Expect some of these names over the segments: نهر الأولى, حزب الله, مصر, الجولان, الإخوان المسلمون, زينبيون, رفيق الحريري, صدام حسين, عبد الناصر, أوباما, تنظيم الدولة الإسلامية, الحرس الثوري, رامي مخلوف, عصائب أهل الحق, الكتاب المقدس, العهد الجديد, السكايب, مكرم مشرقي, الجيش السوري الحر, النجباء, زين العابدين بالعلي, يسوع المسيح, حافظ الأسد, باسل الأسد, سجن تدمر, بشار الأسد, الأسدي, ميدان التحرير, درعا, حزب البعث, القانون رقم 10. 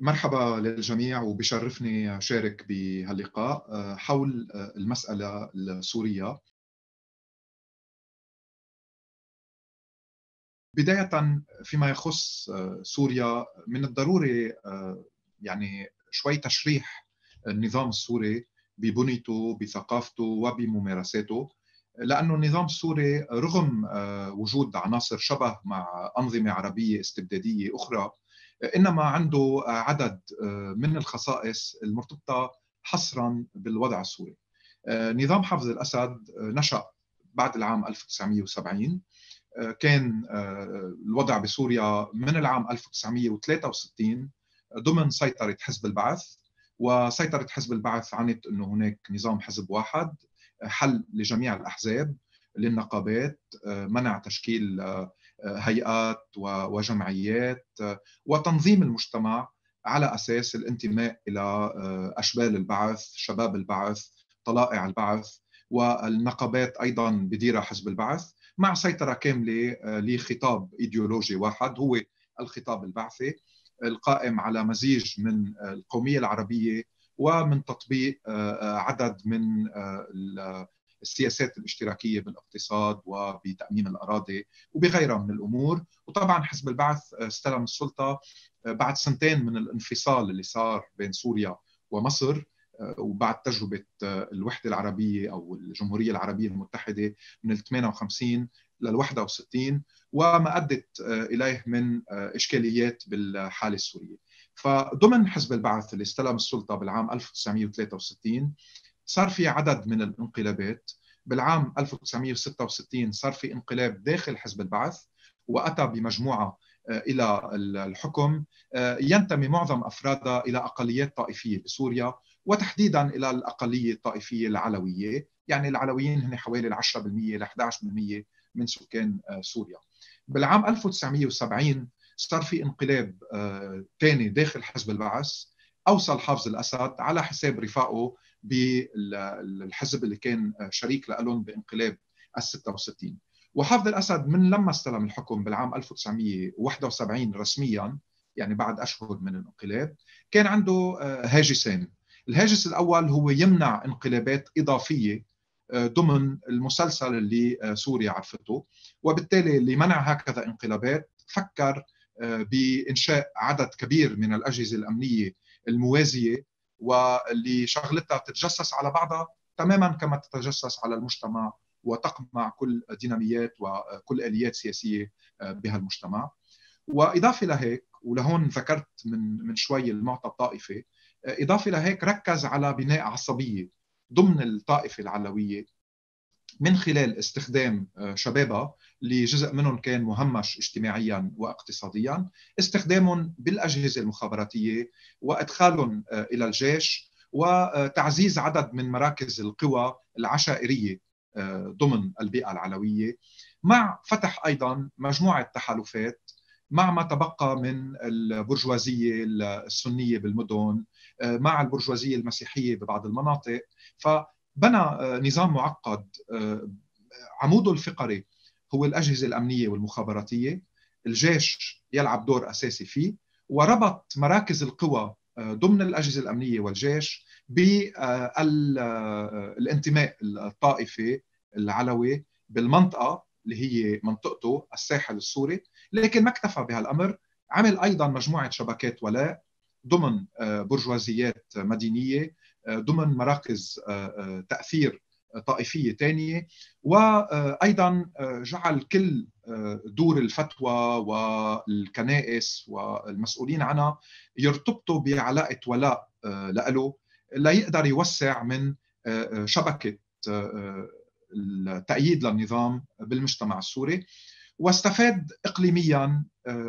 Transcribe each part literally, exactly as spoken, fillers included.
مرحبا للجميع، وبشرفني شارك بهاللقاء حول المسألة السورية. بداية فيما يخص سوريا، من الضروري يعني شوي تشريح النظام السوري ببنيته، بثقافته وبممارساته، لأنه النظام السوري رغم وجود عناصر شبه مع أنظمة عربية استبدادية أخرى، إنما عنده عدد من الخصائص المرتبطة حصراً بالوضع السوري. نظام حافظ الأسد نشأ بعد العام ألف وتسعمئة وسبعين، كان الوضع بسوريا من العام ألف وتسعمئة وثلاثة وستين ضمن سيطرة حزب البعث، وسيطرة حزب البعث عنت أنه هناك نظام حزب واحد حل لجميع الأحزاب، للنقابات، منع تشكيل هيئات وجمعيات، وتنظيم المجتمع على أساس الانتماء إلى أشبال البعث، شباب البعث، طلائع البعث، والنقابات أيضاً بديرة حزب البعث، مع سيطرة كاملة لخطاب إيديولوجي واحد هو الخطاب البعثي، القائم على مزيج من القومية العربية ومن تطبيق عدد من السياسات الاشتراكية بالاقتصاد وبتأمين الأراضي وبغيرها من الأمور. وطبعا حزب البعث استلم السلطة بعد سنتين من الانفصال اللي صار بين سوريا ومصر، وبعد تجربة الوحدة العربية أو الجمهورية العربية المتحدة من ثمانية وخمسين للواحد وستين، وما أدت إليه من إشكاليات بالحالة السورية. فضمن حزب البعث اللي استلم السلطة بالعام ألف وتسعمئة وثلاثة وستين صار في عدد من الانقلابات. بالعام ألف وتسعمئة وستة وستين صار في انقلاب داخل حزب البعث، وأتى بمجموعة إلى الحكم ينتمي معظم أفرادها إلى أقليات طائفية بسوريا، وتحديداً إلى الأقلية الطائفية العلوية. يعني العلويين هن حوالي عشرة بالمئة إلى أحد عشر بالمئة من سكان سوريا. بالعام ألف وتسعمئة وسبعين صار في انقلاب ثاني داخل حزب البعث، أوصل حافظ الأسد على حساب رفاقه بالحزب اللي كان شريك لهم بانقلاب الستة وستين. وحافظ الأسد من لما استلم الحكم بالعام ألف وتسعمئة وواحد وسبعين رسمياً، يعني بعد أشهر من الانقلاب، كان عنده هاجسين. الهاجس الأول هو يمنع انقلابات إضافية ضمن المسلسل اللي سوريا عرفته، وبالتالي لمنع هكذا انقلابات فكر بإنشاء عدد كبير من الأجهزة الأمنية الموازية، واللي شغلتها تتجسس على بعضها تماما كما تتجسس على المجتمع، وتقمع كل ديناميات وكل آليات سياسية بها المجتمع. وإضافة لهيك، ولهون ذكرت من من شوي المعطى الطائفي، إضافة لهيك ركز على بناء عصبية ضمن الطائفة العلوية من خلال استخدام شبابها، لجزء منهم كان مهمش اجتماعياً واقتصادياً، استخدامهم بالأجهزة المخابراتية وإدخالهم إلى الجيش، وتعزيز عدد من مراكز القوى العشائرية ضمن البيئة العلوية، مع فتح أيضاً مجموعة تحالفات مع ما تبقى من البرجوازية السنية بالمدن، مع البرجوازية المسيحية ببعض المناطق. فبنى نظام معقد عموده الفقري هو الأجهزة الأمنية والمخابراتية، الجيش يلعب دور أساسي فيه، وربط مراكز القوى ضمن الأجهزة الأمنية والجيش بالانتماء الطائفي العلوي بالمنطقة اللي هي منطقته الساحل السوري. لكن ما اكتفى بهالأمر، عمل أيضاً مجموعة شبكات ولاء ضمن برجوازيات مدينية، ضمن مراكز تأثير طائفية تانية، وأيضاً جعل كل دور الفتوى والكنائس والمسؤولين عنها يرتبطوا بعلاقة ولاء لأله، لا يقدر يوسع من شبكة التأييد للنظام بالمجتمع السوري. واستفاد إقليمياً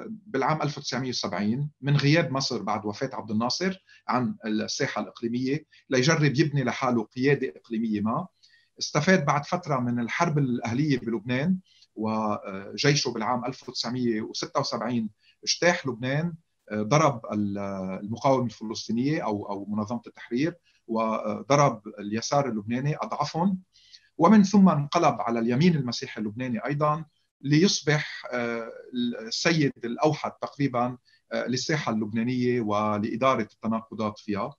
بالعام ألف وتسعمئة وسبعين من غياب مصر بعد وفاة عبد الناصر عن الساحة الإقليمية ليجرب يبني لحاله قيادة إقليمية ما. استفاد بعد فترة من الحرب الأهلية بلبنان، وجيشه بالعام ألف وتسعمئة وستة وسبعين اجتاح لبنان، ضرب المقاومة الفلسطينية أو أو منظمة التحرير، وضرب اليسار اللبناني، أضعفهم، ومن ثم انقلب على اليمين المسيحي اللبناني أيضاً، ليصبح السيد الأوحد تقريباً للساحة اللبنانية ولإدارة التناقضات فيها.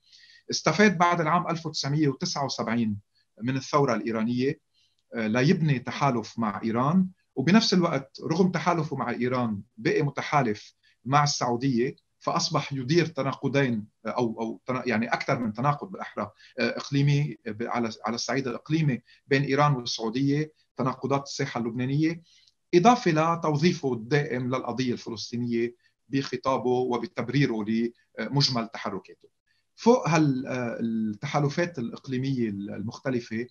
استفاد بعد العام ألف وتسعمئة وتسعة وسبعين من الثورة الإيرانية ليبني تحالف مع إيران، وبنفس الوقت رغم تحالفه مع إيران بقي متحالف مع السعودية، فأصبح يدير تناقضين أو أو يعني أكثر من تناقض بالأحرى إقليمي على على الصعيد الإقليمي بين إيران والسعودية، تناقضات الساحة اللبنانية، إضافة لتوظيفه الدائم للقضية الفلسطينية بخطابه وبتبريره لمجمل تحركاته. فوق هالتحالفات الإقليمية المختلفة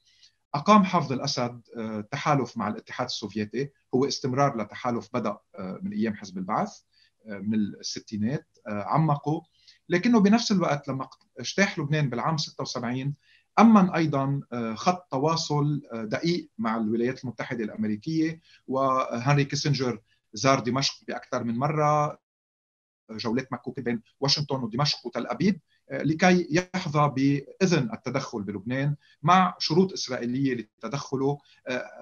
أقام حافظ الأسد تحالف مع الاتحاد السوفيتي، هو استمرار لتحالف بدأ من أيام حزب البعث من الستينات، عمقه، لكنه بنفس الوقت لما اجتاح لبنان بالعام ستة وسبعين أمن أيضا خط تواصل دقيق مع الولايات المتحدة الأمريكية، وهنري كيسنجر زار دمشق بأكثر من مرة، جولات مكوكة بين واشنطن ودمشق وتل أبيب لكي يحظى بإذن التدخل بلبنان مع شروط إسرائيلية لتدخله،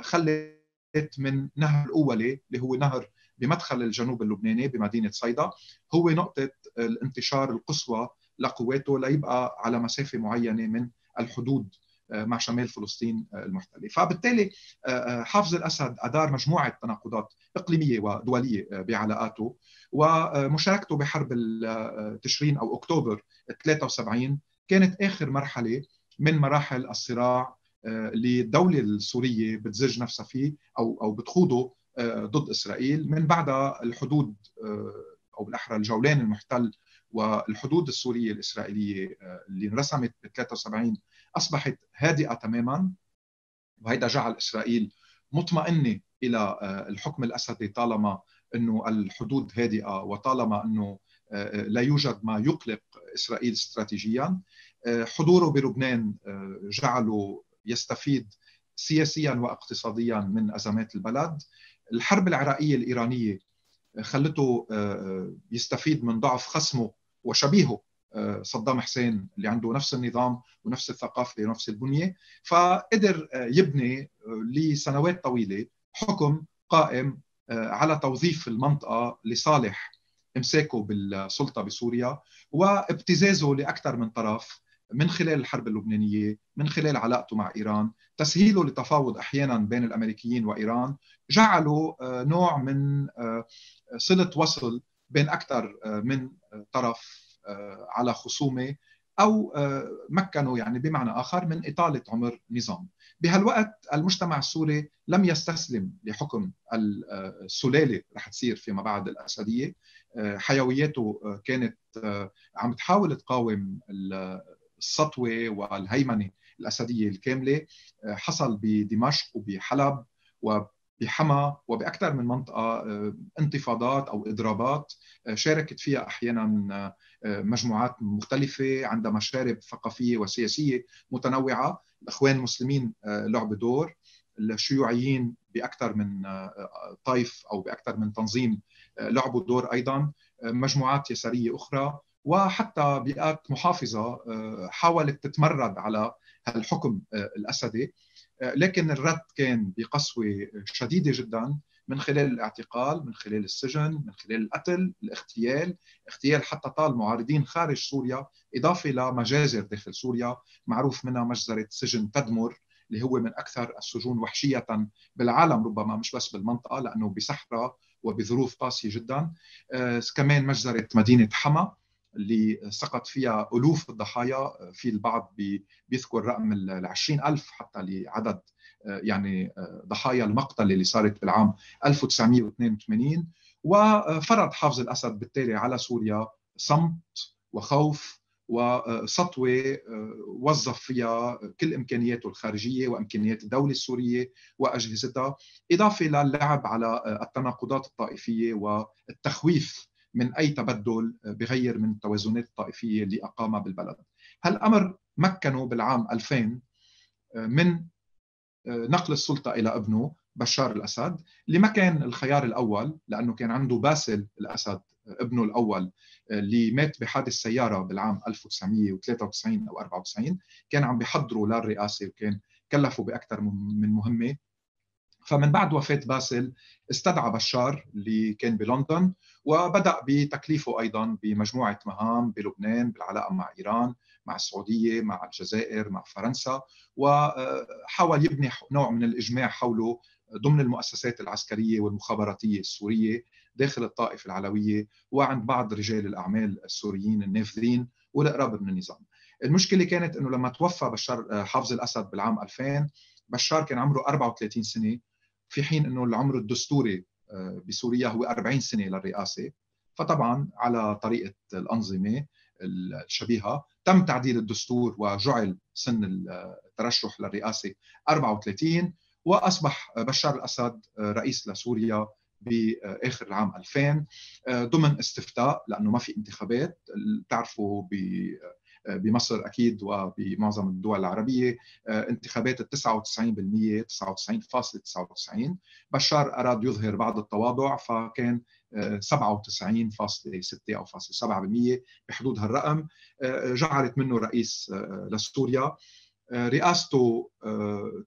خلت من نهر الأولى اللي هو نهر بمدخل الجنوب اللبناني بمدينة صيدا هو نقطة الانتشار القصوى لقواته ليبقى على مسافة معينة من الحدود مع شمال فلسطين المحتلة. فبالتالي حافظ الأسد أدار مجموعة تناقضات إقليمية ودولية بعلاقاته، ومشاركته بحرب تشرين أو أكتوبر ثلاثة وسبعين كانت آخر مرحلة من مراحل الصراع اللي الدولة السورية بتزج نفسها فيه أو أو بتخوضه ضد إسرائيل. من بعدها الحدود أو بالأحرى الجولان المحتل والحدود السورية الإسرائيلية اللي انرسمت ب ثلاثة وسبعين أصبحت هادئة تماماً، وهذا جعل إسرائيل مطمئنة إلى الحكم الأسدي طالما أنه الحدود هادئة وطالما أنه لا يوجد ما يقلق إسرائيل استراتيجياً. حضوره بلبنان جعله يستفيد سياسياً واقتصادياً من أزمات البلد. الحرب العراقية الإيرانية خلته يستفيد من ضعف خصمه وشبيهه صدام حسين اللي عنده نفس النظام ونفس الثقافة ونفس البنية، فقدر يبني لسنوات طويلة حكم قائم على توظيف المنطقة لصالح إمساكه بالسلطة بسوريا وابتزازه لأكثر من طرف من خلال الحرب اللبنانية، من خلال علاقته مع إيران، تسهيله لتفاوض أحياناً بين الأمريكيين وإيران، جعله نوع من صلة وصل بين أكثر من طرف على خصومة، أو مكنه يعني بمعنى آخر من إطالة عمر نظام. بهالوقت المجتمع السوري لم يستسلم لحكم السلالة رح تصير فيما بعد الأسدية، حيوياته كانت عم تحاول تقاوم السطوة والهيمنة الأسدية الكاملة. حصل بدمشق وبحلب وبحما وبأكثر من منطقة انتفاضات أو إضرابات شاركت فيها أحيانا مجموعات مختلفة عندها مشارب ثقافية وسياسية متنوعة. الإخوان المسلمين لعبوا دور، الشيوعيين بأكثر من طائف أو بأكثر من تنظيم لعبوا دور أيضا، مجموعات يسارية أخرى، وحتى بيئات محافظة حاولت تتمرد على الحكم الأسدي، لكن الرد كان بقسوة شديدة جدا من خلال الاعتقال، من خلال السجن، من خلال القتل، الاغتيال، اغتيال حتى طال معارضين خارج سوريا، إضافة لمجازر داخل سوريا معروف منها مجزرة سجن تدمر اللي هو من أكثر السجون وحشية بالعالم ربما مش بس بالمنطقة لأنه بصحراء وبظروف قاسية جدا. كمان مجزرة مدينة حما اللي سقط فيها ألوف الضحايا، في البعض بيذكر رقم العشرين ألف حتى لعدد يعني ضحايا المقتل اللي صارت بالعام ألف وتسعمئة واثنين وثمانين. وفرض حافظ الأسد بالتالي على سوريا صمت وخوف وسطوة وظف فيها كل إمكانياته الخارجية وإمكانيات الدولة السورية وأجهزتها، إضافة للعب على التناقضات الطائفية والتخويف من أي تبدل بغير من التوازنات الطائفية اللي أقامها بالبلد. هالأمر مكنه بالعام ألفين من نقل السلطة إلى ابنه بشار الأسد اللي ما كان الخيار الأول، لأنه كان عنده باسل الأسد ابنه الأول اللي مات بحادث سيارة بالعام ألف وتسعمئة وثلاثة وتسعين أو أربعة وتسعين، كان عم بيحضره للرئاسة وكان كلفه بأكثر من مهمة، فمن بعد وفاة باسل استدعى بشار اللي كان بلندن وبدأ بتكليفه أيضاً بمجموعة مهام بلبنان بالعلاقة مع إيران، مع السعودية، مع الجزائر، مع فرنسا، وحاول يبني نوع من الإجماع حوله ضمن المؤسسات العسكرية والمخابراتية السورية داخل الطائفة العلوية وعند بعض رجال الأعمال السوريين النافذين والقراب من النظام. المشكلة كانت أنه لما توفى بشار حافظ الأسد بالعام ألفين، بشار كان عمره أربعة وثلاثين سنة، في حين أنه العمر الدستوري بسوريا هو أربعين سنة للرئاسة. فطبعا على طريقة الأنظمة الشبيهة تم تعديل الدستور وجعل سن الترشح للرئاسة أربعة وثلاثين، وأصبح بشار الأسد رئيس لسوريا بآخر العام ألفين ضمن استفتاء، لأنه ما في انتخابات. تعرفوا ب بمصر أكيد وبمعظم الدول العربية انتخابات التسعة وتسعين بالمئة، تسعة وتسعين فاصلة تسعة وتسعين. بشار أراد يظهر بعض التواضع فكان سبعة وتسعين فاصلة ستة أو سبعة بالمئة بحدود هالرقم، جعلت منه رئيس لسوريا. رئاسته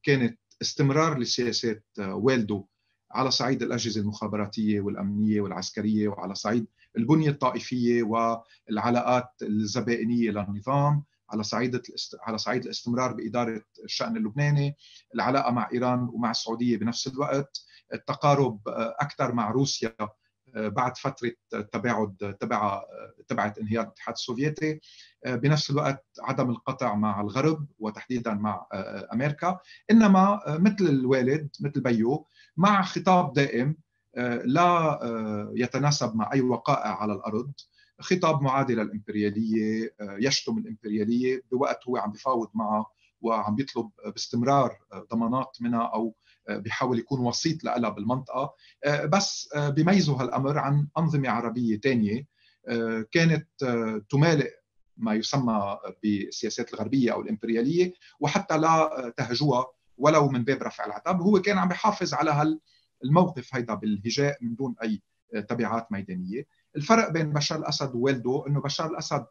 كانت استمرار لسياسات والده على صعيد الأجهزة المخابراتية والأمنية والعسكرية، وعلى صعيد البنية الطائفية والعلاقات الزبائنية للنظام، على صعيد على صعيد الاستمرار بإدارة الشأن اللبناني، العلاقة مع إيران ومع السعودية بنفس الوقت، التقارب أكثر مع روسيا بعد فترة تباعد تبع تبعت انهيار الاتحاد السوفيتي، بنفس الوقت عدم القطع مع الغرب وتحديدا مع أمريكا، إنما مثل الوالد مثل بيو مع خطاب دائم لا يتناسب مع أي وقائع على الأرض، خطاب معادي للإمبريالية، يشتم الإمبريالية بوقت هو عم بفاوض معه وعم بيطلب باستمرار ضمانات منها أو بيحاول يكون وسيط لها بالمنطقة. بس بيميزوا هالأمر عن أنظمة عربية تانية كانت تمالئ ما يسمى بالسياسات الغربية أو الإمبريالية، وحتى لا تهجوها ولو من باب رفع العتاب، هو كان عم بيحافظ على هال الموقف هيدا بالهجاء من دون أي تبعات ميدانية. الفرق بين بشار الأسد ووالده أنه بشار الأسد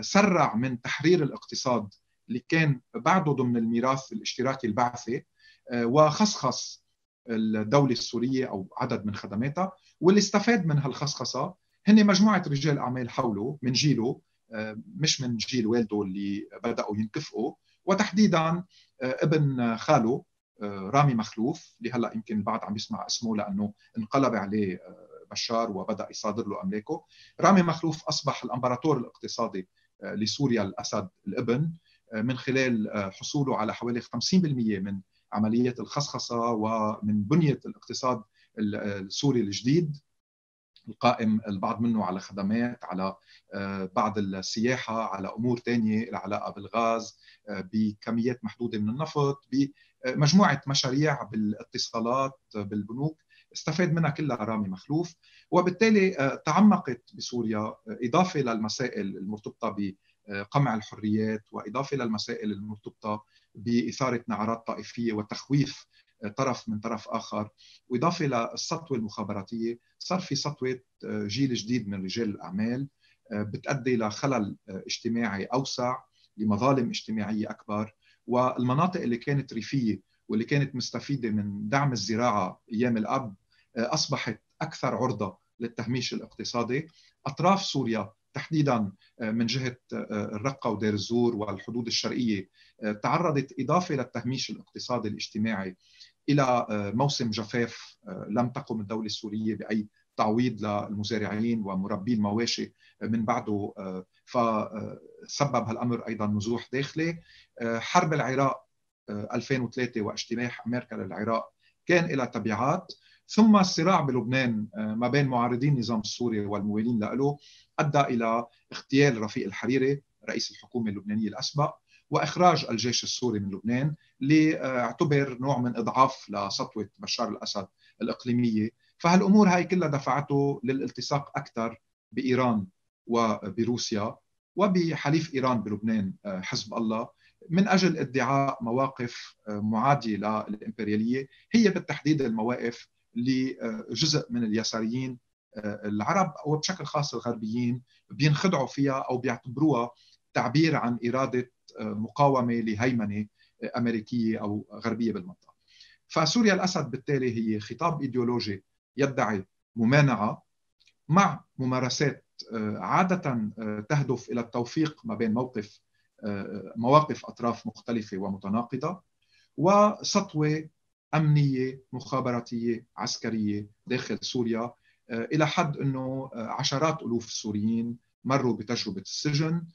سرع من تحرير الاقتصاد اللي كان بعده ضمن الميراث الاشتراكي البعثي، وخصخص الدولة السورية أو عدد من خدماتها، واللي استفاد من هالخصخصة هن مجموعة رجال أعمال حوله من جيله، مش من جيل والده اللي بدأوا ينكفئوا، وتحديدا ابن خاله رامي مخلوف اللي هلا يمكن البعض عم يسمع اسمه لانه انقلب عليه بشار وبدا يصادر له املاكه. رامي مخلوف اصبح الامبراطور الاقتصادي لسوريا الاسد الابن من خلال حصوله على حوالي خمسين بالمئة من عمليات الخصخصه ومن بنيه الاقتصاد السوري الجديد القائم البعض منه على خدمات، على بعض السياحه، على امور ثانيه العلاقه بالغاز، بكميات محدوده من النفط، ب مجموعة مشاريع بالاتصالات بالبنوك استفاد منها كلها رامي مخلوف. وبالتالي تعمقت بسوريا، إضافة للمسائل المرتبطة بقمع الحريات وإضافة للمسائل المرتبطة بإثارة نعرات طائفية وتخويف طرف من طرف آخر، وإضافة للسطوة المخابراتية، صار في سطوة جيل جديد من رجال الأعمال بتؤدي لخلل اجتماعي أوسع، لمظالم اجتماعية أكبر. والمناطق اللي كانت ريفية واللي كانت مستفيدة من دعم الزراعة أيام الأب أصبحت أكثر عرضة للتهميش الاقتصادي. أطراف سوريا تحديداً من جهة الرقة ودير الزور والحدود الشرقية تعرضت إضافة للتهميش الاقتصادي الاجتماعي إلى موسم جفاف لم تقم الدولة السورية بأي تعويض للمزارعين ومربي المواشي من بعده، فسبب هالأمر أيضا نزوح داخلي. حرب العراق ألفين وثلاثة واجتياح أمريكا للعراق كان إلى تبعات، ثم الصراع بلبنان ما بين معارضين النظام السوري والموالين له أدى إلى اغتيال رفيق الحريري رئيس الحكومة اللبنانية الأسبق وإخراج الجيش السوري من لبنان، لاعتبر نوع من إضعاف لسطوة بشار الأسد الإقليمية. فهالأمور هاي كلها دفعته للالتصاق أكثر بإيران وبروسيا وبحليف إيران بلبنان حزب الله، من أجل ادعاء مواقف معادية للإمبريالية، هي بالتحديد المواقف لجزء من اليساريين العرب وبشكل خاص الغربيين بينخدعوا فيها أو بيعتبروها تعبير عن إرادة مقاومة لهيمنة أمريكية أو غربية بالمنطقة. فسوريا الأسد بالتالي هي خطاب إيديولوجي يدعي ممانعة مع ممارسات عادة تهدف إلى التوفيق ما بين موقف مواقف أطراف مختلفة ومتناقضة وسطوة أمنية مخابراتية عسكرية داخل سوريا، إلى حد أنه عشرات ألوف السوريين مروا بتجربة السجن،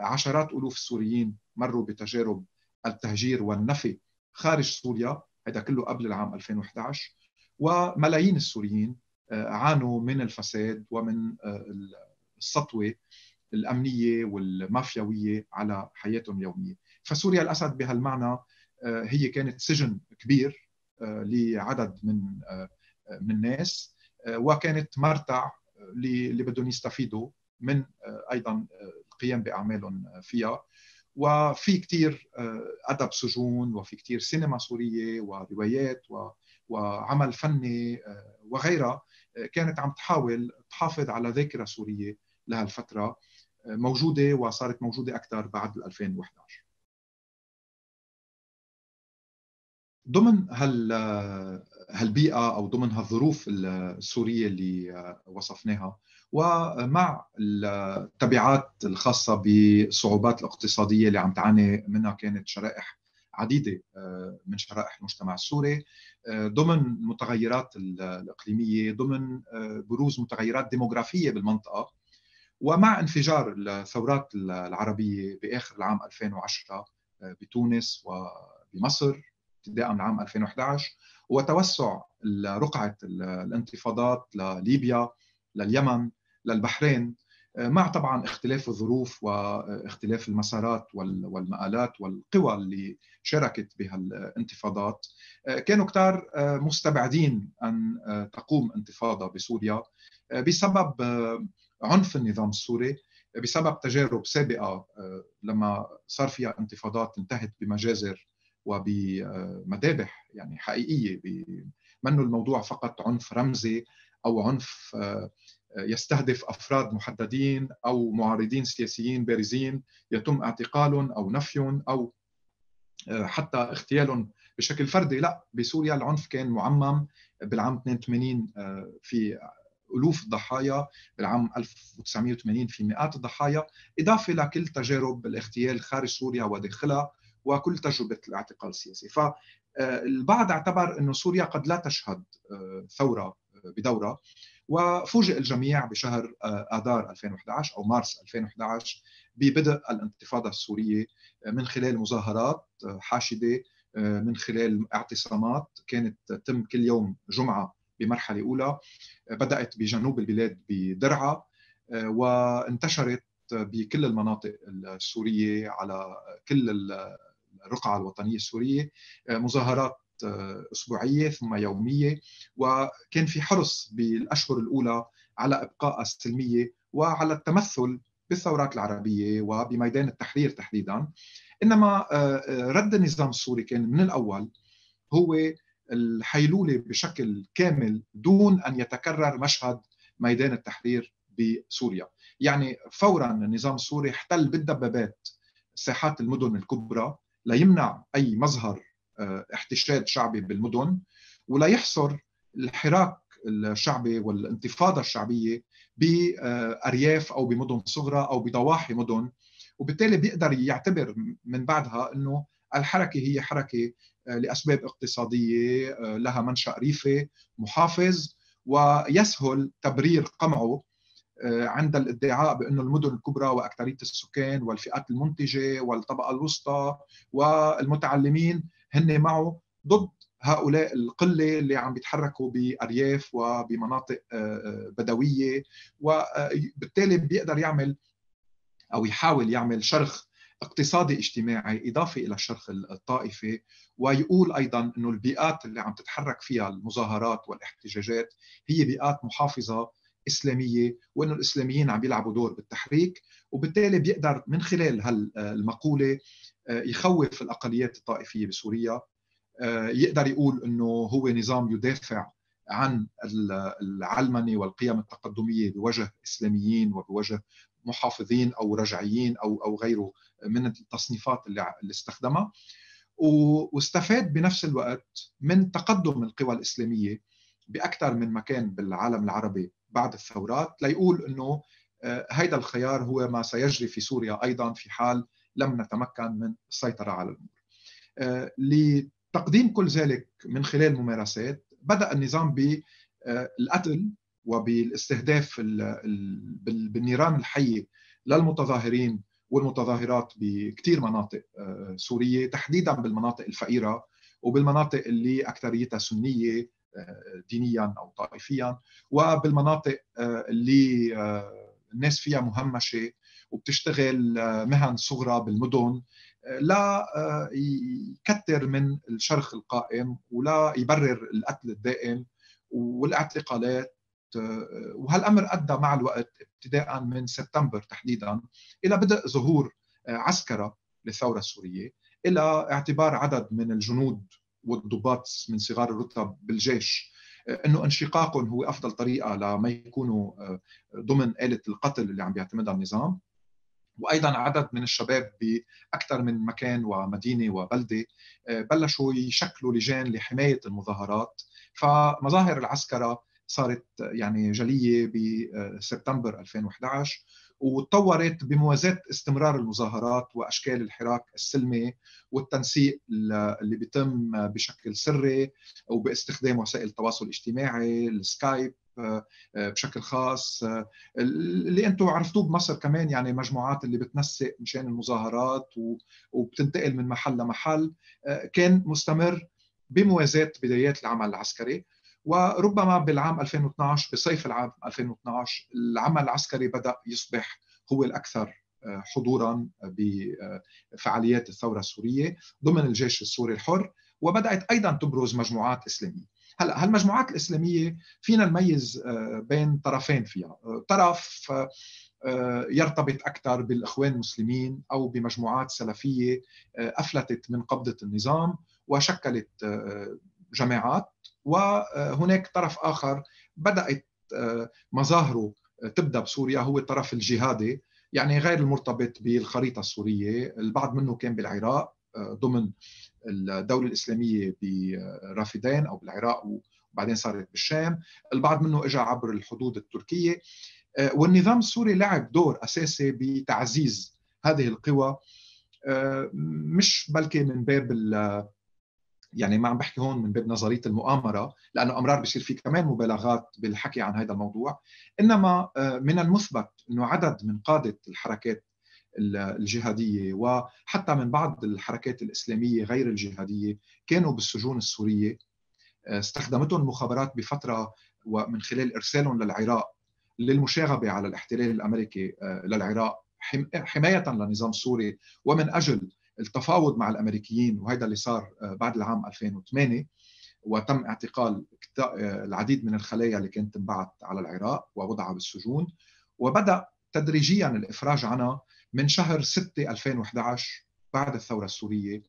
عشرات ألوف السوريين مروا بتجارب التهجير والنفي خارج سوريا، هذا كله قبل العام ألفين وأحد عشر، وملايين السوريين عانوا من الفساد ومن السطوة الأمنية والمافياوية على حياتهم اليومية. فسوريا الأسد بهالمعنى هي كانت سجن كبير لعدد من من الناس، وكانت مرتع اللي بدهم يستفيدوا من أيضا القيام بأعمالهم فيها. وفي كتير أدب سجون، وفي كتير سينما سورية وروايات وعمل فني وغيرها كانت عم تحاول تحافظ على ذاكرة سورية لهالفترة موجودة، وصارت موجودة أكثر بعد ألفين وأحد عشر. ضمن هالبيئة أو ضمن هالظروف السورية اللي وصفناها، ومع التبعات الخاصة بصعوبات الاقتصادية اللي عم تعاني منها كانت شرائح عديدة من شرائح المجتمع السوري، ضمن المتغيرات الإقليمية، ضمن بروز متغيرات ديموغرافية بالمنطقة، ومع انفجار الثورات العربية بآخر العام ألفين وعشرة بتونس وبمصر ابتداء من عام ألفين وأحد عشر، وتوسع رقعة الانتفاضات لليبيا، لليمن، للبحرين، مع طبعا اختلاف الظروف واختلاف المسارات والمآلات والقوى اللي شاركت بها الانتفاضات، كانوا كتار مستبعدين أن تقوم انتفاضة بسوريا بسبب عنف النظام السوري، بسبب تجارب سابقة لما صار فيها انتفاضات انتهت بمجازر وبمذابح يعني حقيقية، منه الموضوع فقط عنف رمزي أو عنف يستهدف أفراد محددين أو معارضين سياسيين بارزين يتم اعتقالهم أو نفيهم أو حتى اغتيالهم بشكل فردي. لا، بسوريا العنف كان معمم. بالعام اثنين وثمانين في ألوف الضحايا، بالعام ألف وتسعمئة وثمانين في مئات الضحايا، إضافة لكل تجارب الاغتيال خارج سوريا وداخلها وكل تجربة الاعتقال السياسي. فالبعض اعتبر أن سوريا قد لا تشهد ثورة بدورة، وفوجئ الجميع بشهر آذار ألفين وأحد عشر أو مارس ألفين وأحد عشر ببدء الانتفاضة السورية من خلال مظاهرات حاشدة، من خلال اعتصامات كانت تتم كل يوم جمعة بمرحلة أولى، بدأت بجنوب البلاد بدرعا وانتشرت بكل المناطق السورية على كل الرقعة الوطنية السورية، مظاهرات أسبوعية ثم يومية، وكان في حرص بالأشهر الأولى على إبقاء السلمية وعلى التمثل بالثورات العربية وبميدان التحرير تحديدا. إنما رد النظام السوري كان من الأول هو الحيلولة بشكل كامل دون أن يتكرر مشهد ميدان التحرير بسوريا. يعني فورا النظام السوري احتل بالدبابات ساحات المدن الكبرى ليمنع أي مظهر احتشاد شعبي بالمدن، ولا يحصر الحراك الشعبي والانتفاضة الشعبية بأرياف أو بمدن صغرى أو بضواحي مدن، وبالتالي بيقدر يعتبر من بعدها أنه الحركة هي حركة لأسباب اقتصادية لها منشأ ريفي محافظ، ويسهل تبرير قمعه عند الادعاء بأن المدن الكبرى وأكثرية السكان والفئات المنتجة والطبقة الوسطى والمتعلمين هن معه ضد هؤلاء القلة اللي عم بيتحركوا بأرياف وبمناطق بدوية، وبالتالي بيقدر يعمل أو يحاول يعمل شرخ اقتصادي اجتماعي إضافي إلى الشرخ الطائفي، ويقول أيضا أنه البيئات اللي عم تتحرك فيها المظاهرات والاحتجاجات هي بيئات محافظة إسلامية، وأنه الإسلاميين عم بيلعبوا دور بالتحريك، وبالتالي بيقدر من خلال هالمقولة يخوف الأقليات الطائفية بسوريا، يقدر يقول أنه هو نظام يدافع عن العلمنة والقيم التقدمية بوجه إسلاميين وبوجه محافظين أو رجعيين أو أو غيره من التصنيفات اللي استخدمها، واستفاد بنفس الوقت من تقدم القوى الإسلامية بأكثر من مكان بالعالم العربي بعد الثورات ليقول أنه هيدا الخيار هو ما سيجري في سوريا أيضا في حال لم نتمكن من السيطرة على الأمور. لتقديم كل ذلك من خلال ممارسات بدأ النظام بالقتل وبالاستهداف بالنيران الحية للمتظاهرين والمتظاهرات بكثير مناطق سورية، تحديدا بالمناطق الفقيرة وبالمناطق اللي أكثريتها سنية دينيا أو طائفيا، وبالمناطق اللي الناس فيها مهمشة وبتشتغل مهن صغرى بالمدن لا يكثر من الشرخ القائم ولا يبرر القتل الدائم والاعتقالات. وهالأمر أدى مع الوقت ابتداء من سبتمبر تحديدا إلى بدء ظهور عسكرة للثورة السورية، إلى اعتبار عدد من الجنود والضباط من صغار الرتب بالجيش أنه انشقاقهم هو أفضل طريقة لما يكونوا ضمن آلة القتل اللي عم بيعتمدها النظام، وأيضا عدد من الشباب بأكثر من مكان ومدينة وبلدة بلشوا يشكلوا لجان لحماية المظاهرات. فمظاهر العسكرة صارت يعني جلية بسبتمبر ألفين وأحد عشر وتطورت بموازاة استمرار المظاهرات وأشكال الحراك السلمي والتنسيق اللي بيتم بشكل سري وباستخدام وسائل التواصل الاجتماعي، السكايب بشكل خاص اللي انتم عرفتوه بمصر كمان، يعني مجموعات اللي بتنسق مشان المظاهرات وبتنتقل من محل لمحل، كان مستمر بموازاة بدايات العمل العسكري. وربما بالعام ألفين واثني عشر بصيف العام ألفين واثني عشر العمل العسكري بدأ يصبح هو الأكثر حضوراً بفعاليات الثورة السورية ضمن الجيش السوري الحر، وبدأت أيضاً تبرز مجموعات إسلامية. هلأ هالمجموعات الإسلامية فينا نميز بين طرفين فيها، طرف يرتبط أكثر بالإخوان المسلمين أو بمجموعات سلفية أفلتت من قبضة النظام وشكلت جماعات، وهناك طرف آخر بدأت مظاهره تبدأ بسوريا هو الطرف الجهادي، يعني غير المرتبط بالخريطة السورية، البعض منه كان بالعراق ضمن الدولة الإسلامية برافدين أو بالعراق وبعدين صارت بالشام، البعض منه إجا عبر الحدود التركية. والنظام السوري لعب دور أساسي بتعزيز هذه القوى، مش بلكي من باب ال يعني ما عم بحكي هون من باب نظرية المؤامرة، لأنه أمرار بيصير في كمان مبالغات بالحكي عن هذا الموضوع، إنما من المثبت أنه عدد من قادة الحركات الجهادية وحتى من بعض الحركات الإسلامية غير الجهادية كانوا بالسجون السورية، استخدمتهم المخابرات بفترة ومن خلال إرسالهم للعراق للمشاغبة على الاحتلال الأمريكي للعراق حماية للنظام السوري ومن أجل التفاوض مع الأمريكيين، وهذا اللي صار بعد العام ألفين وثمانية وتم اعتقال العديد من الخلايا اللي كانت تنبعت على العراق ووضعها بالسجون، وبدأ تدريجيا الإفراج عنها من شهر ستة ألفين وأحد عشر بعد الثورة السورية،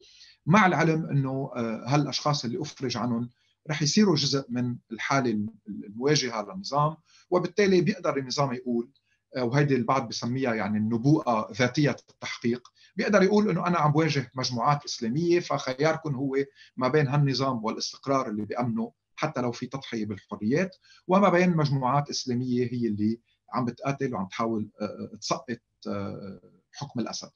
مع العلم أنه هالأشخاص اللي أفرج عنهم رح يصيروا جزء من الحالة المواجهة للنظام، وبالتالي بيقدر النظام يقول، وهيدي البعض بسميها يعني النبوءة ذاتية التحقيق، بيقدر يقول أنه أنا عم بواجه مجموعات إسلامية فخياركم هو ما بين هالنظام والاستقرار اللي بيأمنه حتى لو في تضحية بالحريات، وما بين مجموعات إسلامية هي اللي عم بتقاتل وعم تحاول تسقط حكم الأسد.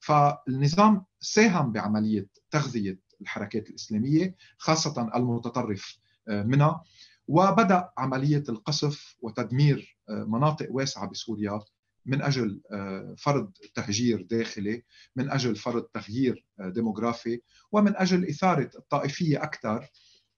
فالنظام ساهم بعملية تغذية الحركات الإسلامية خاصة المتطرف منها، وبدأ عملية القصف وتدمير مناطق واسعة بسوريا من أجل فرض تهجير داخلي، من أجل فرض تغيير ديموغرافي، ومن أجل إثارة الطائفية أكثر،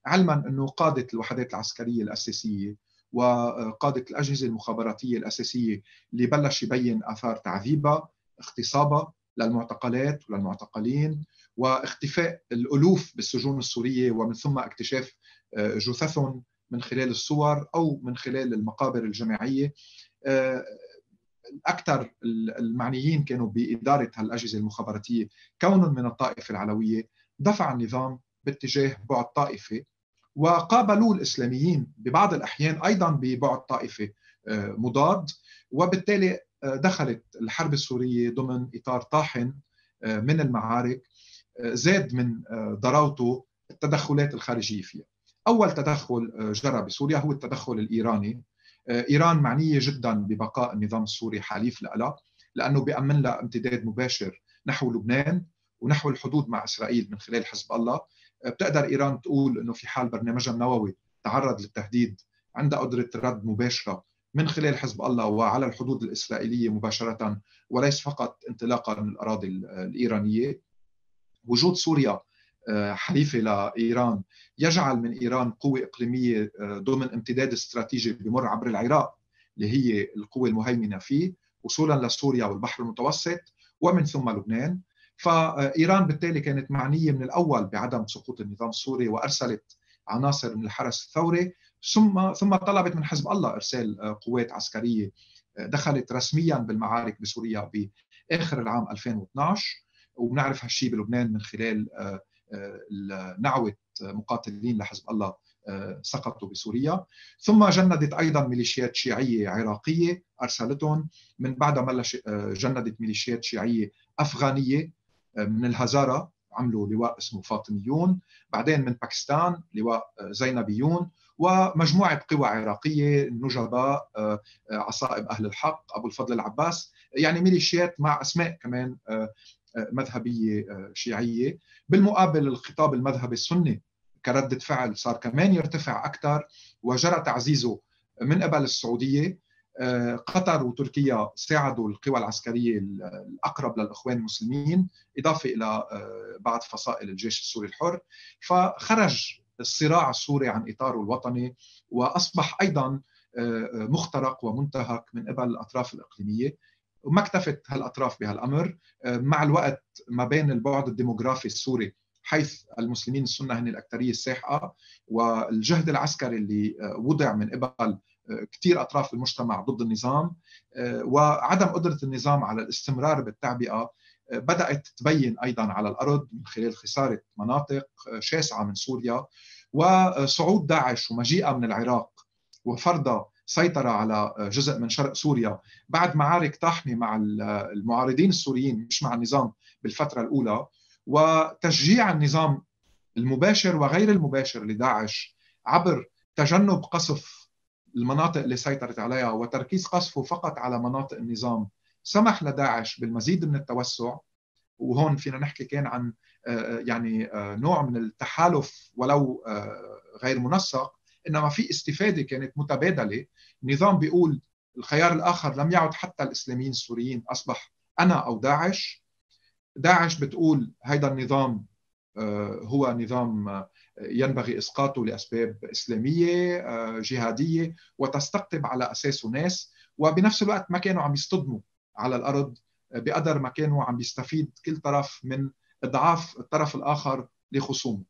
علما أنه قادة الوحدات العسكرية الأساسية وقادة الأجهزة المخابراتية الأساسية اللي بلش يبين آثار تعذيبها، اغتصابها للمعتقلات وللمعتقلين، واختفاء الألوف بالسجون السورية ومن ثم اكتشاف جثثهم من خلال الصور أو من خلال المقابر الجماعية. أكثر المعنيين كانوا بإدارة هالأجهزة المخابراتية كون من الطائفة العلوية، دفع النظام باتجاه بعد طائفي، وقابلوا الإسلاميين ببعض الأحيان أيضا ببعد طائفي مضاد، وبالتالي دخلت الحرب السورية ضمن إطار طاحن من المعارك زاد من ضراوته التدخلات الخارجية فيها. أول تدخل جرى بسوريا هو التدخل الإيراني. إيران معنية جدا ببقاء النظام السوري حليف لها، لأنه بيأمن لها امتداد مباشر نحو لبنان ونحو الحدود مع إسرائيل من خلال حزب الله. بتقدر إيران تقول أنه في حال برنامجها النووي تعرض للتهديد عندها قدرة رد مباشرة من خلال حزب الله وعلى الحدود الإسرائيلية مباشرة، وليس فقط انطلاقا من الأراضي الإيرانية. وجود سوريا حليفة لإيران يجعل من إيران قوة إقليمية ضمن امتداد استراتيجي بمر عبر العراق اللي هي القوة المهيمنة فيه، وصولا لسوريا والبحر المتوسط ومن ثم لبنان. فإيران بالتالي كانت معنية من الأول بعدم سقوط النظام السوري، وأرسلت عناصر من الحرس الثوري، ثم ثم طلبت من حزب الله إرسال قوات عسكرية دخلت رسميا بالمعارك بسوريا بآخر العام ألفين واثني عشر، وبنعرف هالشيء بلبنان من خلال نعوة مقاتلين لحزب الله سقطوا بسوريا. ثم جندت أيضا ميليشيات شيعية عراقية أرسلتهم، من بعدها ملا جندت ميليشيات شيعية أفغانية من الهزارة، عملوا لواء اسمه فاطميون، بعدين من باكستان لواء زينبيون، ومجموعة قوى عراقية، النجباء، عصائب أهل الحق، أبو الفضل العباس، يعني ميليشيات مع أسماء كمان مذهبية شيعية. بالمقابل الخطاب المذهبي السني كردة فعل صار كمان يرتفع أكثر، وجرى تعزيزه من قبل السعودية. قطر وتركيا ساعدوا القوى العسكرية الأقرب للإخوان المسلمين، إضافة إلى بعض فصائل الجيش السوري الحر. فخرج الصراع السوري عن إطاره الوطني، وأصبح أيضا مخترق ومنتهك من قبل الأطراف الإقليمية. وما اكتفت هالأطراف بهالأمر، مع الوقت ما بين البعد الديموغرافي السوري حيث المسلمين السنة هن الأكثرية الساحقة، والجهد العسكري اللي وضع من قبل كثير أطراف المجتمع ضد النظام، وعدم قدرة النظام على الاستمرار بالتعبئة بدأت تبين أيضا على الأرض من خلال خسارة مناطق شاسعة من سوريا، وصعود داعش ومجيئها من العراق وفرضها سيطرة على جزء من شرق سوريا بعد معارك طاحنة مع المعارضين السوريين مش مع النظام بالفترة الأولى، وتشجيع النظام المباشر وغير المباشر لداعش عبر تجنب قصف المناطق اللي سيطرت عليها وتركيز قصفه فقط على مناطق النظام، سمح لداعش بالمزيد من التوسع. وهون فينا نحكي كان عن يعني نوع من التحالف ولو غير منسق، إنما في استفادة كانت متبادلة. النظام بيقول الخيار الآخر لم يعد حتى الإسلاميين السوريين، أصبح أنا أو داعش. داعش بتقول هيدا النظام هو نظام ينبغي إسقاطه لأسباب إسلامية جهادية، وتستقطب على أساسه ناس. وبنفس الوقت ما كانوا عم يصطدموا على الأرض بقدر ما كانوا عم يستفيد كل طرف من إضعاف الطرف الآخر لخصومه.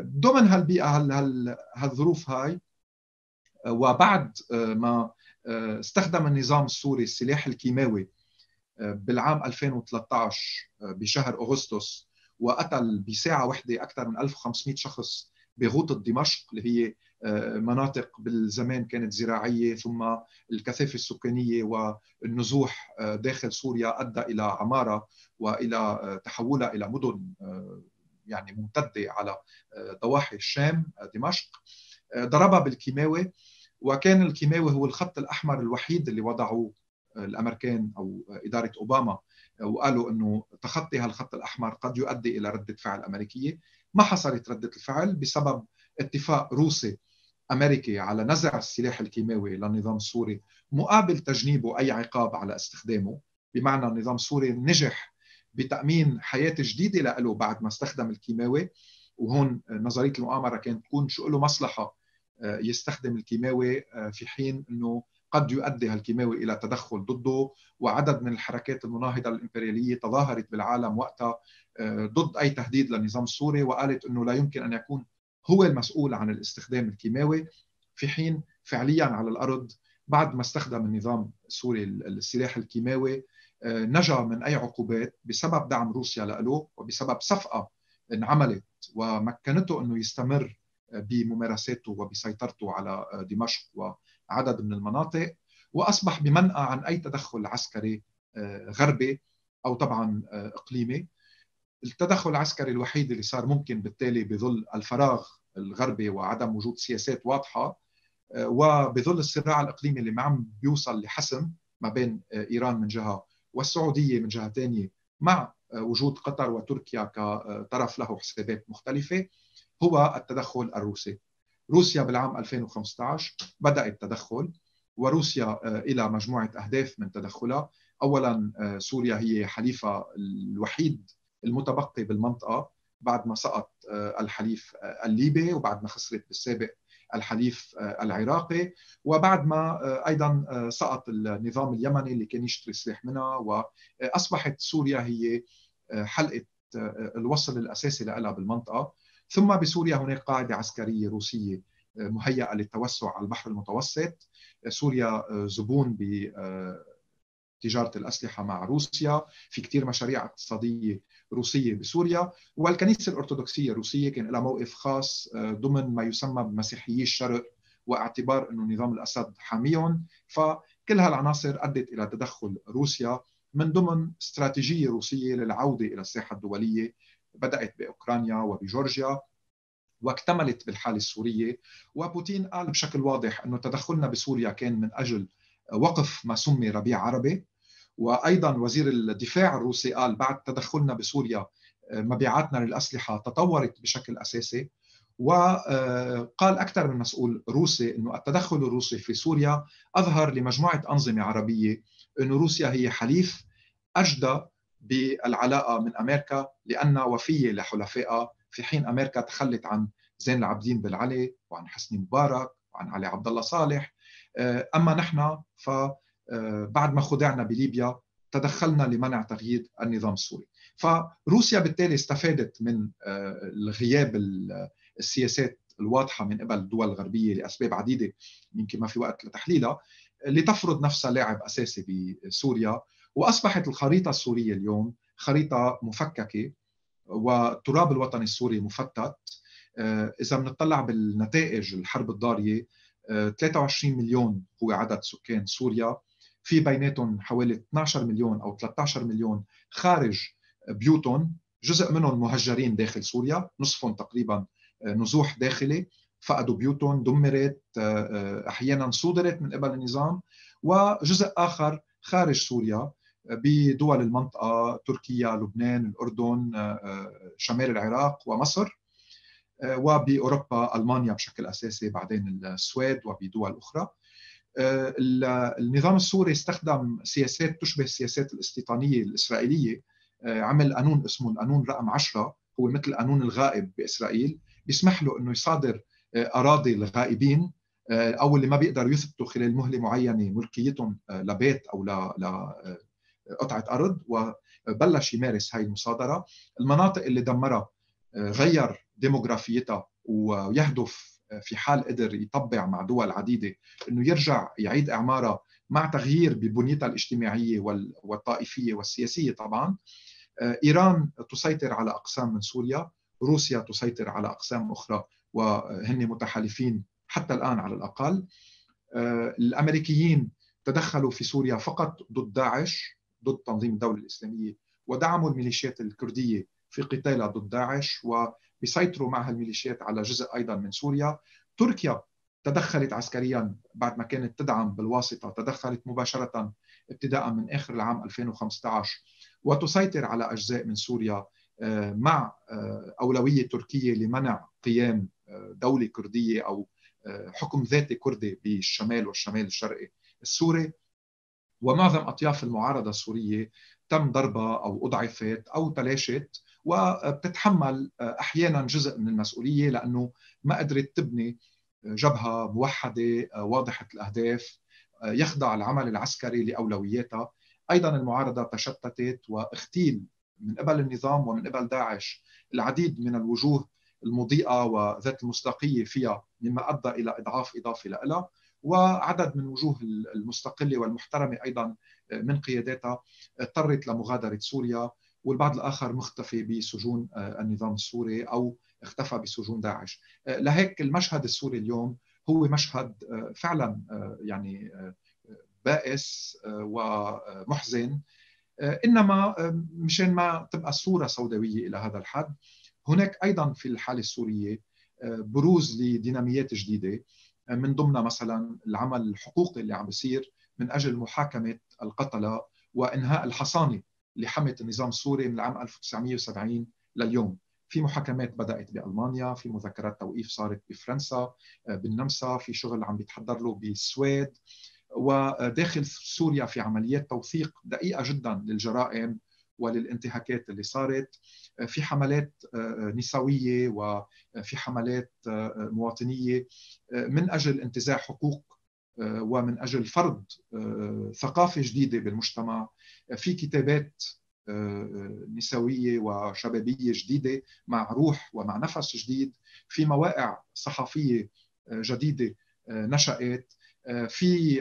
ضمن هالبيئة هالظروف هاي، وبعد ما استخدم النظام السوري السلاح الكيماوي بالعام ألفين وثلاثة عشر بشهر أغسطس، وقتل بساعة واحدة أكثر من ألف وخمسمئة شخص بغوطة دمشق اللي هي مناطق بالزمان كانت زراعية، ثم الكثافة السكانية والنزوح داخل سوريا أدى إلى عمارة وإلى تحولها إلى مدن يعني ممتدة على ضواحي الشام دمشق. ضربها بالكيماوي، وكان الكيماوي هو الخط الأحمر الوحيد اللي وضعوه الأمريكان أو إدارة أوباما، وقالوا أنه تخطي هالخط الأحمر قد يؤدي إلى ردة فعل أمريكية. ما حصلت ردة الفعل بسبب اتفاق روسي أمريكي على نزع السلاح الكيماوي للنظام السوري مقابل تجنيبه أي عقاب على استخدامه، بمعنى النظام السوري نجح بتأمين حياة جديدة له بعد ما استخدم الكيماوي. وهون نظرية المؤامرة كانت تكون شو له مصلحة يستخدم الكيماوي، في حين أنه قد يؤدي هالكيماوي إلى تدخل ضده. وعدد من الحركات المناهضة الإمبريالية تظاهرت بالعالم وقتها ضد أي تهديد للنظام السوري، وقالت أنه لا يمكن أن يكون هو المسؤول عن الاستخدام الكيماوي، في حين فعليا على الأرض بعد ما استخدم النظام السوري السلاح الكيماوي نجا من أي عقوبات بسبب دعم روسيا له، وبسبب صفقة انعملت ومكنته أنه يستمر بممارساته وبسيطرته على دمشق وعدد من المناطق، وأصبح بمنأى عن أي تدخل عسكري غربي أو طبعا إقليمي. التدخل العسكري الوحيد اللي صار ممكن بالتالي بظل الفراغ الغربي وعدم وجود سياسات واضحة وبظل الصراع الإقليمي اللي ما عم بيوصل لحسم ما بين إيران من جهة والسعودية من جهة تانية مع وجود قطر وتركيا كطرف له حسابات مختلفة، هو التدخل الروسي. روسيا بالعام ألفين وخمسة عشر بدأ التدخل، وروسيا إلى مجموعة أهداف من تدخلها. أولاً سوريا هي حليفها الوحيد المتبقي بالمنطقة بعد ما سقط الحليف الليبي وبعد ما خسرت بالسابق الحليف العراقي وبعد ما أيضاً سقط النظام اليمني اللي كان يشتري سلاح منها، وأصبحت سوريا هي حلقة الوصل الأساسي لها بالمنطقة. ثم بسوريا هناك قاعدة عسكرية روسية مهيئة للتوسع على البحر المتوسط. سوريا زبون بتجارة الأسلحة مع روسيا، في كتير مشاريع اقتصادية روسية بسوريا، والكنيسة الأرثوذكسية الروسية كان لها موقف خاص ضمن ما يسمى بمسيحيي الشرق واعتبار أنه نظام الأسد حاميهم. فكل هالعناصر أدت إلى تدخل روسيا من ضمن استراتيجية روسية للعودة إلى الساحة الدولية، بدأت بأوكرانيا وبجورجيا واكتملت بالحالة السورية. وبوتين قال بشكل واضح أنه تدخلنا بسوريا كان من أجل وقف ما سمي ربيع عربي. وأيضا وزير الدفاع الروسي قال بعد تدخلنا بسوريا مبيعاتنا للأسلحة تطورت بشكل أساسي. وقال أكثر من مسؤول روسي أنه التدخل الروسي في سوريا أظهر لمجموعة أنظمة عربية أن روسيا هي حليف أجدى بالعلاقة من أمريكا لأنها وفية لحلفائها، في حين أمريكا تخلت عن زين العابدين بالعلي وعن حسني مبارك وعن علي عبد الله صالح. أما نحن فبعد ما خدعنا بليبيا تدخلنا لمنع تغيير النظام السوري. فروسيا بالتالي استفادت من الغياب السياسات الواضحة من قبل الدول الغربية لأسباب عديدة يمكن ما في وقت لتحليلها، لتفرض نفسها لاعب أساسي بسوريا. وأصبحت الخريطة السورية اليوم خريطة مفككة والتراب الوطني السوري مفتت. إذا بنطلع بالنتائج الحرب الضارية، ثلاثة وعشرين مليون هو عدد سكان سوريا، في بيناتهم حوالي اثني عشر مليون أو ثلاثة عشر مليون خارج بيوتهم، جزء منهم مهجرين داخل سوريا، نصفهم تقريبا نزوح داخلي فقدوا بيوتهم، دمرت، أحيانا صودرت من قبل النظام، وجزء آخر خارج سوريا بدول المنطقة، تركيا، لبنان، الأردن، شمال العراق ومصر، وبأوروبا ألمانيا بشكل أساسي، بعدين السويد وبدول أخرى. النظام السوري استخدم سياسات تشبه السياسات الاستيطانية الإسرائيلية، عمل قانون اسمه القانون رقم عشرة، هو مثل قانون الغائب بإسرائيل، بيسمح له أنه يصادر أراضي الغائبين أو اللي ما بيقدروا يثبتوا خلال مهلة معينة ملكيتهم لبيت أو ل قطعة أرض، وبلش يمارس هاي المصادرة. المناطق اللي دمرها غير ديموغرافيتها، ويهدف في حال قدر يطبع مع دول عديدة أنه يرجع يعيد إعمارها مع تغيير ببنيتها الاجتماعية والطائفية والسياسية. طبعا إيران تسيطر على أقسام من سوريا، روسيا تسيطر على أقسام أخرى وهن متحالفين حتى الآن على الأقل. الأمريكيين تدخلوا في سوريا فقط ضد داعش، ضد تنظيم الدولة الإسلامية، ودعموا الميليشيات الكردية في قتالها ضد داعش، وبيسيطروا مع هالميليشيات على جزء أيضا من سوريا. تركيا تدخلت عسكريا بعد ما كانت تدعم بالواسطة، تدخلت مباشرة ابتداء من آخر العام ألفين وخمسة عشر وتسيطر على أجزاء من سوريا مع أولوية تركية لمنع قيام دولة كردية أو حكم ذاتي كردي بالشمال والشمال الشرقي السوري. ومعظم أطياف المعارضة السورية تم ضربها أو أضعفت أو تلاشت، وبتتحمل أحيانا جزء من المسؤولية لأنه ما قدرت تبني جبهة موحدة واضحة الأهداف يخضع العمل العسكري لأولوياتها. أيضا المعارضة تشتتت واختيل من قبل النظام ومن قبل داعش العديد من الوجوه المضيئة وذات المصداقية فيها، مما أدى إلى إضعاف إضافي لها، وعدد من وجوه المستقلة والمحترمة أيضا من قياداتها اضطرت لمغادرة سوريا، والبعض الآخر مختفي بسجون النظام السوري أو اختفى بسجون داعش. لهيك المشهد السوري اليوم هو مشهد فعلا يعني بائس ومحزن، إنما مشان ما تبقى الصورة سوداوية إلى هذا الحد. هناك أيضا في الحالة السورية بروز لديناميات جديدة، من ضمنها مثلا العمل الحقوقي اللي عم بيصير من أجل محاكمة القتلة وإنهاء الحصانة اللي حمت النظام السوري من العام ألف وتسعمئة وسبعين لليوم. في محاكمات بدأت بألمانيا، في مذكرات توقيف صارت بفرنسا، بالنمسا، في شغل عم بيتحضر له بالسويد، وداخل سوريا في عمليات توثيق دقيقة جدا للجرائم وللانتهاكات اللي صارت، في حملات نسوية وفي حملات مواطنية من أجل انتزاع حقوق ومن أجل فرض ثقافة جديدة بالمجتمع، في كتابات نسوية وشبابية جديدة مع روح ومع نفس جديد، في مواقع صحفية جديدة نشأت، في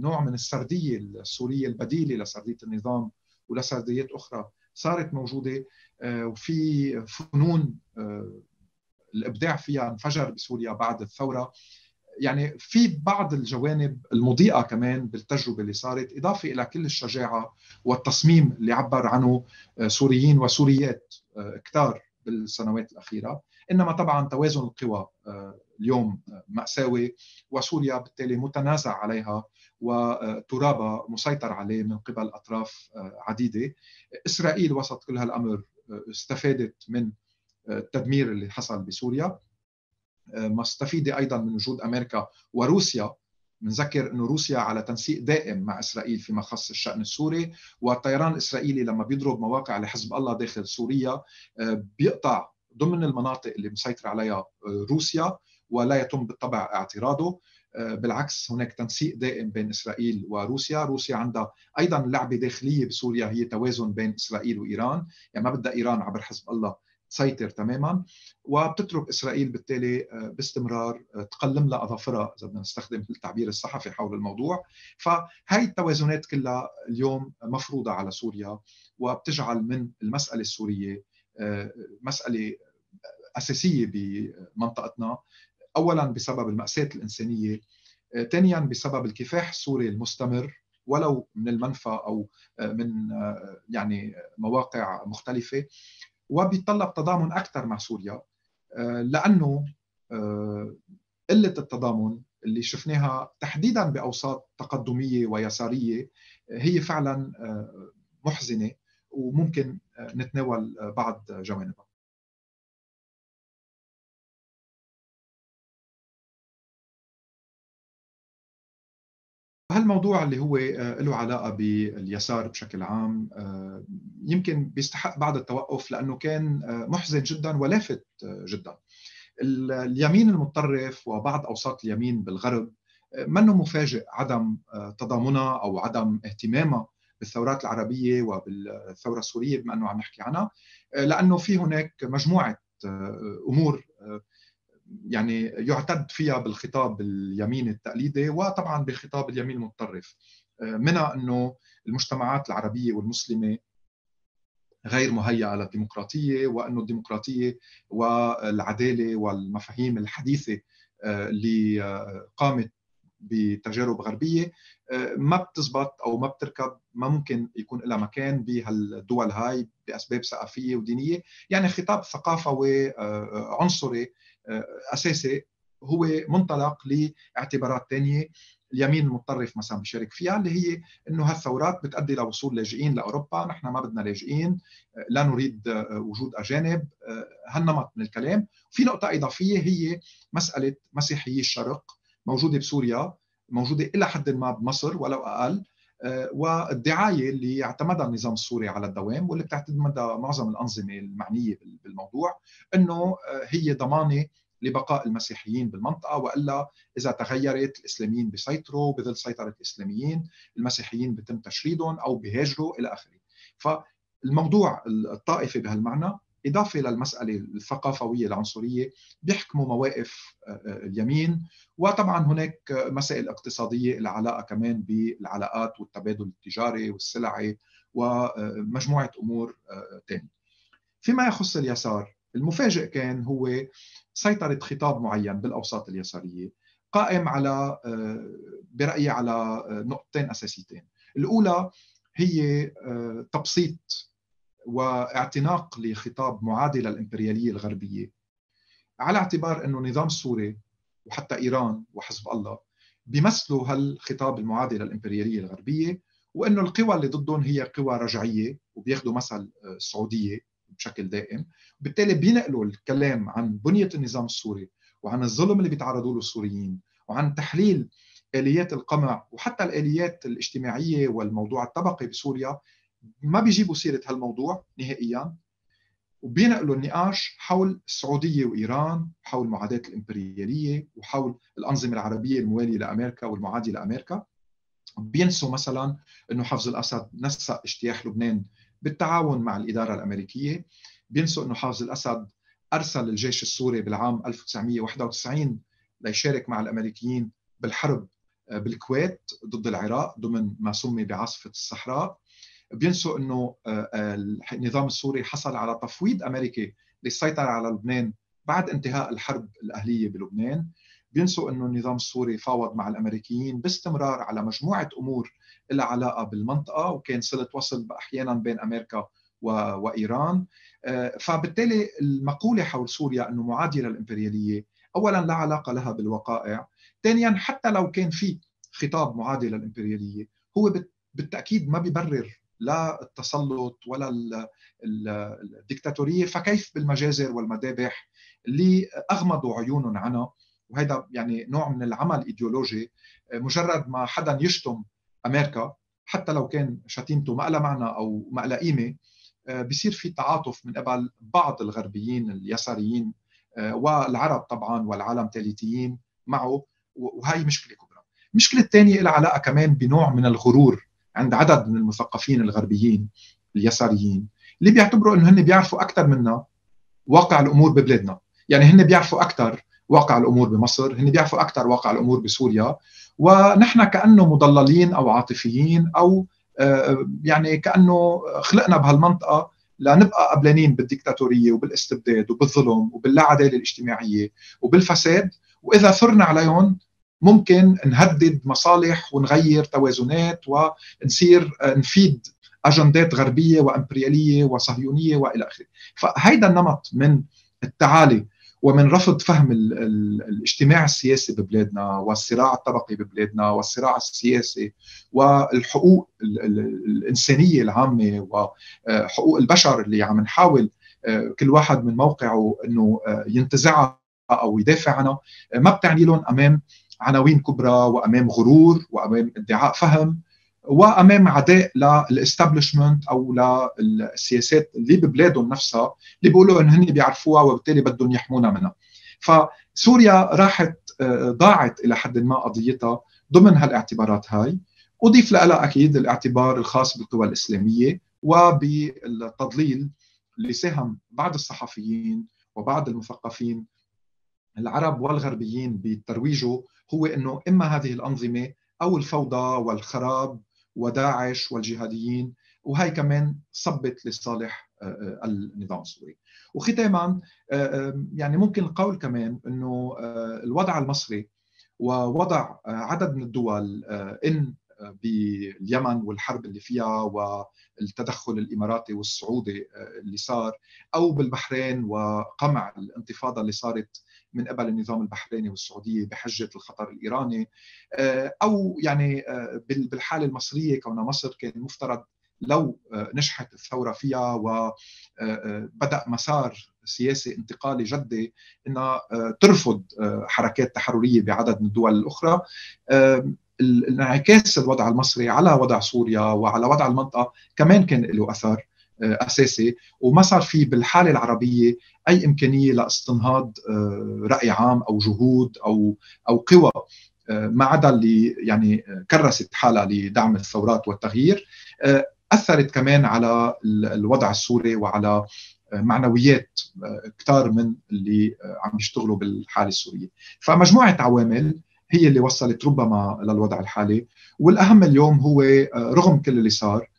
نوع من السردية السورية البديلة لسردية النظام ولسرديات أخرى صارت موجودة، وفي فنون الإبداع فيها انفجر بسوريا بعد الثورة. يعني في بعض الجوانب المضيئة كمان بالتجربة اللي صارت، إضافة إلى كل الشجاعة والتصميم اللي عبر عنه سوريين وسوريات كتار بالسنوات الأخيرة. إنما طبعا توازن القوى اليوم مأساوي، وسوريا بالتالي متنازع عليها وترابها مسيطر عليه من قبل أطراف عديدة. إسرائيل وسط كل هالأمر استفادت من التدمير اللي حصل بسوريا، مستفيدة أيضا من وجود أمريكا وروسيا. منذكر أن روسيا على تنسيق دائم مع إسرائيل فيما خص الشأن السوري، والطيران الإسرائيلي لما بيضرب مواقع لحزب الله داخل سوريا بيقطع ضمن المناطق اللي مسيطرة عليها روسيا ولا يتم بالطبع اعتراضه. بالعكس هناك تنسيق دائم بين إسرائيل وروسيا. روسيا عندها أيضا لعبة داخلية بسوريا هي توازن بين إسرائيل وإيران، يعني ما بدها إيران عبر حزب الله تسيطر تماما، وبتترك إسرائيل بالتالي باستمرار تقلم لها أظافرها إذا بدنا نستخدم التعبير الصحفي حول الموضوع. فهي التوازنات كلها اليوم مفروضة على سوريا، وبتجعل من المسألة السورية مسألة أساسية بمنطقتنا، أولا بسبب المأساة الإنسانية، ثانيا بسبب الكفاح السوري المستمر ولو من المنفى أو من يعني مواقع مختلفة، وبيتطلب تضامن أكثر مع سوريا، لأنه قلة التضامن اللي شفناها تحديداً بأوساط تقدمية ويسارية هي فعلاً محزنة وممكن نتناول بعض جوانبها. هالموضوع اللي هو له علاقة باليسار بشكل عام يمكن بيستحق بعض التوقف لأنه كان محزن جدا ولافت جدا. اليمين المتطرف وبعض أوساط اليمين بالغرب منه مفاجئ عدم تضامنها أو عدم اهتمامها بالثورات العربية وبالثورة السورية بما أنه عم نحكي عنها، لأنه في هناك مجموعة أمور يعني يعتد فيها بالخطاب اليمين التقليدي وطبعا بالخطاب اليمين المتطرف، منها انه المجتمعات العربيه والمسلمه غير مهيئه للديمقراطيه، وانه الديمقراطيه والعداله والمفاهيم الحديثه اللي قامت بتجارب غربيه ما بتزبط او ما بتركب، ما ممكن يكون لها مكان بهالدول هاي لاسباب ثقافيه ودينيه. يعني خطاب ثقافوي عنصري أساسي هو منطلق لاعتبارات ثانية اليمين المتطرف مثلا بيشارك فيها، اللي هي انه هالثورات بتؤدي لوصول لاجئين لاوروبا، نحن ما بدنا لاجئين، لا نريد وجود اجانب، هالنمط من الكلام. في نقطة إضافية هي مسألة مسيحيي الشرق موجودة بسوريا، موجودة إلى حد ما بمصر ولو أقل، والدعاية اللي اعتمدها النظام السوري على الدوام واللي بتعتمدها معظم الأنظمة المعنية بالموضوع أنه هي ضمانة لبقاء المسيحيين بالمنطقة، وإلا إذا تغيرت الإسلاميين بيسيطروا، بظل سيطرة الإسلاميين المسيحيين بتم تشريدهم أو بيهاجروا إلى آخره. فالموضوع الطائفي بهالمعنى إضافة للمسألة الثقافوية العنصرية بيحكموا مواقف اليمين. وطبعا هناك مسائل اقتصادية العلاقة كمان بالعلاقات والتبادل التجاري والسلعي ومجموعة أمور تانية. فيما يخص اليسار المفاجئ كان هو سيطرة خطاب معين بالأوساط اليسارية قائم على برأيي على نقطتين أساسيتين. الأولى هي تبسيط واعتناق لخطاب معادي للإمبريالية الغربية، على اعتبار أنه النظام السوري وحتى إيران وحزب الله بيمثلوا هالخطاب المعادي للإمبريالية الغربية، وأنه القوى اللي ضدهم هي قوى رجعية وبياخدوا مثل السعودية بشكل دائم، وبالتالي بينقلوا الكلام عن بنية النظام السوري وعن الظلم اللي بيتعرضوا له السوريين وعن تحليل آليات القمع وحتى الآليات الاجتماعية والموضوع الطبقي بسوريا، ما بيجيبوا سيرة هالموضوع نهائياً، وبينقلوا النقاش حول السعودية وإيران، حول معاداة الإمبريالية وحول الأنظمة العربية الموالية لأمريكا والمعادية لأمريكا. بينسوا مثلاً أنه حافظ الأسد نسق اجتياح لبنان بالتعاون مع الإدارة الأمريكية، بينسوا أنه حافظ الأسد أرسل الجيش السوري بالعام ألف وتسعمئة وواحد وتسعين ليشارك مع الأمريكيين بالحرب بالكويت ضد العراق ضمن ما سمي بعاصفة الصحراء. بينسوا أنه النظام السوري حصل على تفويض أمريكي للسيطرة على لبنان بعد انتهاء الحرب الأهلية بلبنان. بينسوا أنه النظام السوري فاوض مع الأمريكيين باستمرار على مجموعة أمور لها علاقة بالمنطقة، وكان صلة وصل أحياناً بين أمريكا وإيران. فبالتالي المقولة حول سوريا أنه معادلة الإمبريالية أولاً لا علاقة لها بالوقائع، ثانياً حتى لو كان في خطاب معادلة الإمبريالية هو بالتأكيد ما بيبرر لا التسلط ولا الدكتاتورية، فكيف بالمجازر والمذابح اللي أغمضوا عيونهم عنها. وهذا يعني نوع من العمل الإيديولوجي، مجرد ما حدا يشتم أمريكا حتى لو كان شتيمته ما لها معنى أو ما لها قيمة بيصير في تعاطف من قبل بعض الغربيين اليساريين والعرب طبعا والعالم ثالثيين معه، وهي مشكلة كبرى. المشكلة الثانية لها علاقة كمان بنوع من الغرور عند عدد من المثقفين الغربيين اليساريين اللي بيعتبروا أنه هن بيعرفوا أكثر منا واقع الأمور ببلادنا، يعني هن بيعرفوا أكثر واقع الأمور بمصر، هن بيعرفوا أكثر واقع الأمور بسوريا، ونحن كأنه مضللين أو عاطفيين أو يعني كأنه خلقنا بهالمنطقة لنبقى قبلانين بالديكتاتورية وبالاستبداد وبالظلم وباللاعدالة الاجتماعية وبالفساد، وإذا ثرنا عليهم ممكن نهدد مصالح ونغير توازنات ونصير نفيد أجندات غربية وإمبريالية وصهيونية وإلى آخره. فهيدا النمط من التعالي ومن رفض فهم الاجتماع السياسي ببلادنا والصراع الطبقي ببلادنا والصراع السياسي والحقوق الإنسانية العامة وحقوق البشر اللي عم نحاول كل واحد من موقعه أنه ينتزعها أو يدافع عنها، ما بتعني لهم أمام عناوين كبرى وأمام غرور وأمام ادعاء فهم وأمام عداء للاستابلشمنت أو للسياسات اللي ببلادهم نفسها اللي بيقولوا أن هن بيعرفوها وبالتالي بدهم يحمونا منها. فسوريا راحت ضاعت إلى حد ما قضيتها ضمن هالاعتبارات هاي، أضيف لها أكيد الاعتبار الخاص بالقوى الإسلامية وبالتضليل اللي ساهم بعض الصحفيين وبعض المثقفين العرب والغربيين بترويجه، هو أنه إما هذه الأنظمة أو الفوضى والخراب وداعش والجهاديين، وهي كمان صبت لصالح النظام السوري. وختاما يعني ممكن القول كمان أنه الوضع المصري ووضع عدد من الدول إن باليمن والحرب اللي فيها والتدخل الإماراتي والسعودي اللي صار، أو بالبحرين وقمع الانتفاضة اللي صارت من قبل النظام البحريني والسعودية بحجة الخطر الإيراني، أو يعني بالحالة المصرية كون مصر كان المفترض لو نجحت الثورة فيها وبدأ مسار سياسي انتقالي جدي إنها ترفض حركات تحررية بعدد من الدول الأخرى. الانعكاس الوضع المصري على وضع سوريا وعلى وضع المنطقة كمان كان له أثر أساسي، وما صار في بالحالة العربية أي إمكانية لاستنهاض رأي عام أو جهود أو أو قوى ما عدا اللي يعني كرست حالها لدعم الثورات والتغيير. أثرت كمان على الوضع السوري وعلى معنويات كتار من اللي عم يشتغلوا بالحالة السورية. فمجموعة عوامل هي اللي وصلت ربما للوضع الحالي، والأهم اليوم هو رغم كل اللي صار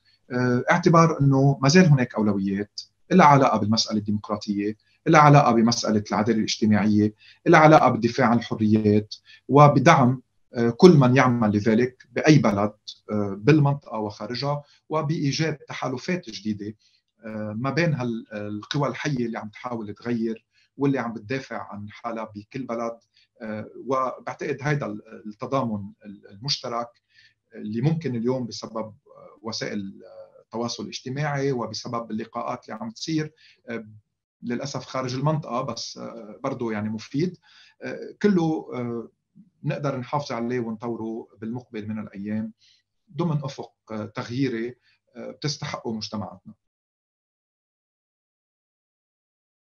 اعتبار أنه ما زال هناك أولويات لها علاقة بالمسألة الديمقراطية، لها علاقة بمسألة العدالة الاجتماعية، لها علاقة بالدفاع عن الحريات وبدعم كل من يعمل لذلك بأي بلد بالمنطقة وخارجها، وبإيجاد تحالفات جديدة ما بين القوى الحية اللي عم تحاول تغير واللي عم بتدافع عن حالها بكل بلد. وبعتقد هذا التضامن المشترك اللي ممكن اليوم بسبب وسائل التواصل الاجتماعي وبسبب اللقاءات اللي عم تصير للأسف خارج المنطقة بس برضو يعني مفيد، كله نقدر نحافظ عليه ونطوره بالمقبل من الأيام ضمن أفق تغييري بتستحقه مجتمعاتنا.